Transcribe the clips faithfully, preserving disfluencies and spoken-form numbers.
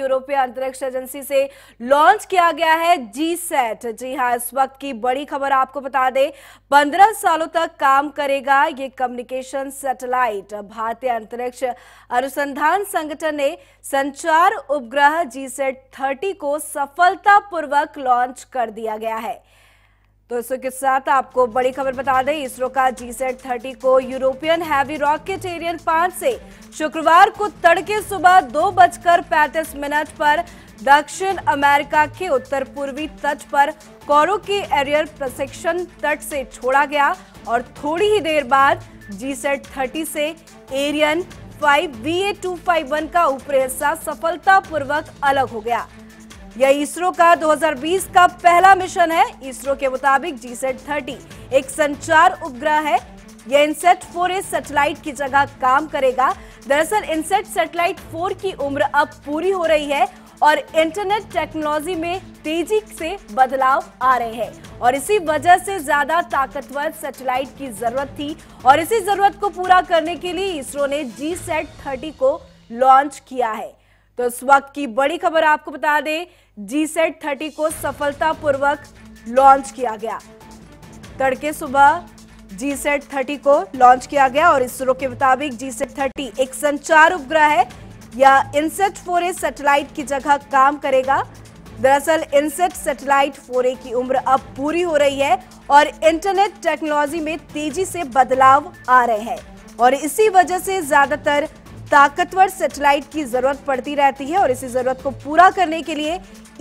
यूरोपीय अंतरिक्ष एजेंसी से लॉन्च किया गया है जीसैट। जी हां, इस वक्त की बड़ी खबर आपको बता दें, पंद्रह सालों तक काम करेगा ये कम्युनिकेशन सैटेलाइट। भारतीय अंतरिक्ष अनुसंधान संगठन ने संचार उपग्रह जीसैट तीस को सफलतापूर्वक लॉन्च कर दिया गया है। तो इसके साथ आपको बड़ी खबर बता दें, इसरो का जीसैट तीस को यूरोपियन हैवी रॉकेट एरियन पांच से शुक्रवार को तड़के सुबह दो बजकर पैंतीस मिनट पर दक्षिण अमेरिका के उत्तर पूर्वी तट पर कोरू के एरियर प्रशिक्षण तट से छोड़ा गया और थोड़ी ही देर बाद जीसैट तीस से Ariane five V A two five one का ऊपरी हिस्सा सफलतापूर्वक अलग हो गया। यह इसरो का दो हज़ार बीस का पहला मिशन है। इसरो के मुताबिक जीसैट तीस एक संचार उपग्रह है। यह इनसेट फोर ए सैटेलाइट की जगह काम करेगा। दरअसल इनसेट सैटेलाइट फोर की उम्र अब पूरी हो रही है और इंटरनेट टेक्नोलॉजी में तेजी से बदलाव आ रहे हैं और इसी वजह से ज्यादा ताकतवर सैटेलाइट की जरूरत थी और इसी जरूरत को पूरा करने के लिए इसरो ने जीसैट तीस को लॉन्च किया है। तो इस वक्त की बड़ी खबर आपको बता दें, जीसैट तीस को सफलतापूर्वक लॉन्च किया गया। तड़के सुबह जीसैट तीस को लॉन्च किया गया और इसरो के मुताबिक जीसैट तीस एक संचार उपग्रह है। यह इनसेट फोर ए सैटेलाइट की जगह काम करेगा। दरअसल इनसेट सैटेलाइट फोर ए की उम्र अब पूरी हो रही है और इंटरनेट टेक्नोलॉजी में तेजी से बदलाव आ रहे हैं और इसी वजह से ज्यादातर ताकतवर सैटेलाइट की जरूरत पड़ती रहती है और इसी जरूरत को पूरा करने के लिए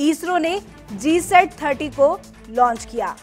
इसरो ने जीसैट तीस को लॉन्च किया।